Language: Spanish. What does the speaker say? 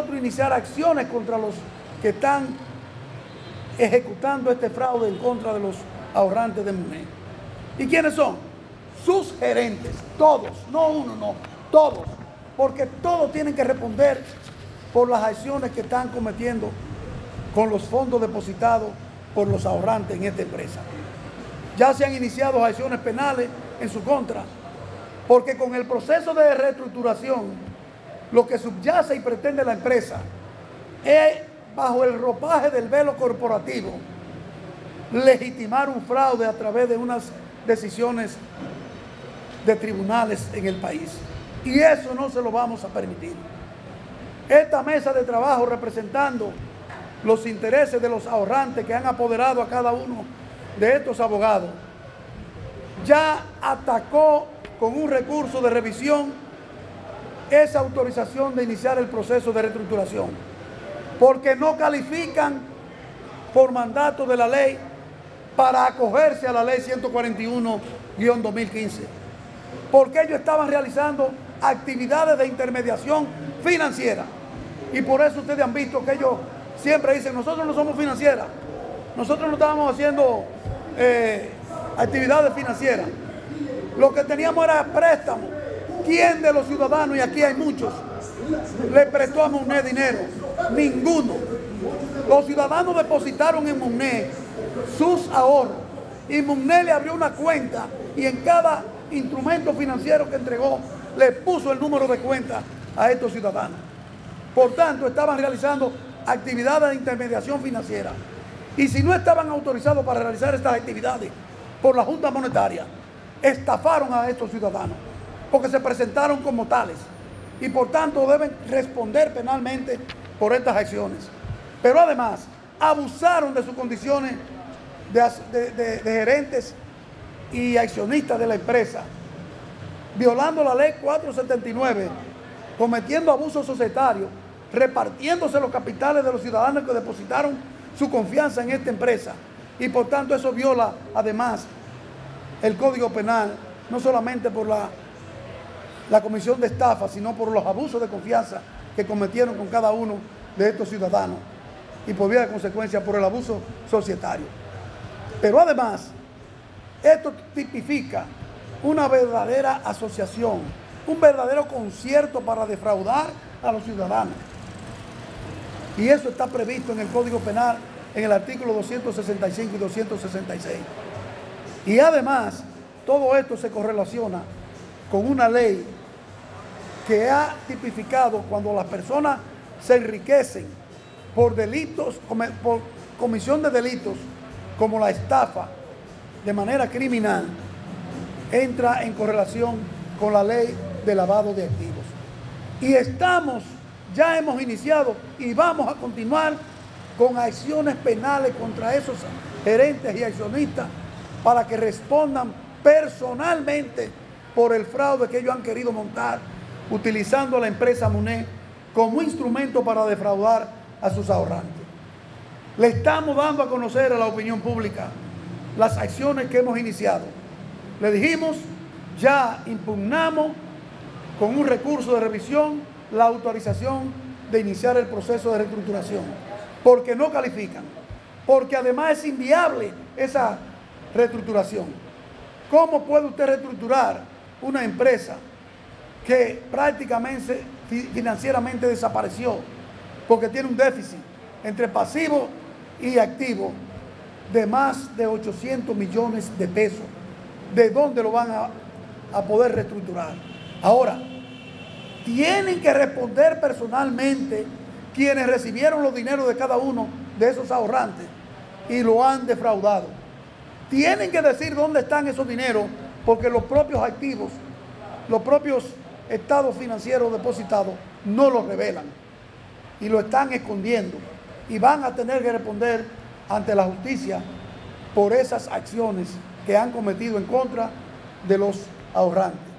nosotros iniciar acciones contra los que están ejecutando este fraude en contra de los ahorrantes de Munné. ¿Y quiénes son? Sus gerentes, todos, no uno, no, todos, porque todos tienen que responder por las acciones que están cometiendo con los fondos depositados por los ahorrantes en esta empresa. Ya se han iniciado acciones penales en su contra, porque con el proceso de reestructuración, lo que subyace y pretende la empresa es, bajo el ropaje del velo corporativo, legitimar un fraude a través de unas decisiones de tribunales en el país. Y eso no se lo vamos a permitir. Esta mesa de trabajo, representando los intereses de los ahorrantes que han apoderado a cada uno de estos abogados, ya atacó con un recurso de revisión esa autorización de iniciar el proceso de reestructuración, porque no califican por mandato de la ley para acogerse a la ley 141-2015, porque ellos estaban realizando actividades de intermediación financiera. Y por eso ustedes han visto que ellos siempre dicen: nosotros no somos financieras, nosotros no estábamos haciendo actividades financieras, lo que teníamos era préstamos. ¿Quién de los ciudadanos, y aquí hay muchos, le prestó a Munné dinero? Ninguno. Los ciudadanos depositaron en Munné sus ahorros y Munné le abrió una cuenta, y en cada instrumento financiero que entregó le puso el número de cuenta a estos ciudadanos. Por tanto, estaban realizando actividades de intermediación financiera, y si no estaban autorizados para realizar estas actividades por la Junta Monetaria, estafaron a estos ciudadanos, porque se presentaron como tales, y por tanto deben responder penalmente por estas acciones. Pero además abusaron de sus condiciones de gerentes y accionistas de la empresa, violando la ley 479, cometiendo abusos societarios, repartiéndose los capitales de los ciudadanos que depositaron su confianza en esta empresa, y por tanto eso viola además el Código Penal, no solamente por la comisión de estafa, sino por los abusos de confianza que cometieron con cada uno de estos ciudadanos, y por vía de consecuencia por el abuso societario. Pero además, esto tipifica una verdadera asociación, un verdadero concierto para defraudar a los ciudadanos. Y eso está previsto en el Código Penal, en el artículo 265 y 266. Y además, todo esto se correlaciona con una ley que ha tipificado cuando las personas se enriquecen por delitos, por comisión de delitos como la estafa de manera criminal, entra en correlación con la ley de lavado de activos. Y ya hemos iniciado y vamos a continuar con acciones penales contra esos gerentes y accionistas para que respondan personalmente por el fraude que ellos han querido montar utilizando a la empresa Munné como instrumento para defraudar a sus ahorrantes. Le estamos dando a conocer a la opinión pública las acciones que hemos iniciado. Le dijimos, ya impugnamos con un recurso de revisión la autorización de iniciar el proceso de reestructuración, porque no califican, porque además es inviable esa reestructuración. ¿Cómo puede usted reestructurar una empresa que prácticamente financieramente desapareció, porque tiene un déficit entre pasivo y activo de más de 800 millones de pesos? ¿De dónde lo van a poder reestructurar? Ahora, tienen que responder personalmente quienes recibieron los dineros de cada uno de esos ahorrantes y lo han defraudado. Tienen que decir dónde están esos dineros, porque los propios activos, los propios estados financieros depositados no los revelan y lo están escondiendo, y van a tener que responder ante la justicia por esas acciones que han cometido en contra de los ahorrantes.